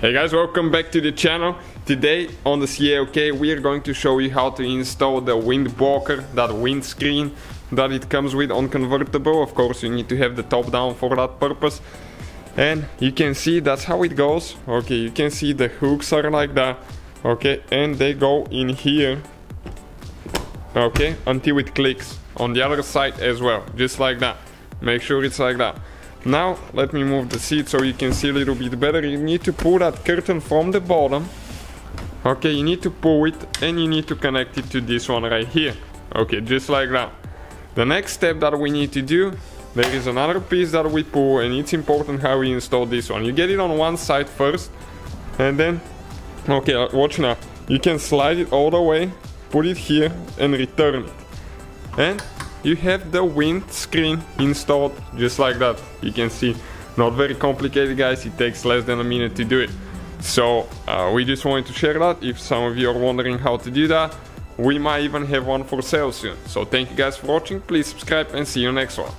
Hey guys, welcome back to the channel. Today on the CAOK we are going to show you how to install the wind blocker, that windscreen that it comes with on convertible. Of course you need to have the top down for that purpose. And you can see that's how it goes. Okay, you can see the hooks are like that. Okay, and they go in here. Okay, until it clicks on the other side as well, just like that. Make sure it's like that. Now let me move the seat so you can see a little bit better. You need to pull that curtain from the bottom. Okay, you need to pull it and you need to connect it to this one right here. Okay, just like that. The next step that we need to do, there is another piece that we pull, and it's important how we install this one. You get it on one side first, and then, okay, watch now. You can slide it all the way, put it here and return it. And you have the windscreen installed just like that. You can see, not very complicated guys, it takes less than a minute to do it. So we just wanted to share that. If some of you are wondering how to do that, we might even have one for sale soon. So thank you guys for watching, please subscribe and see you next one.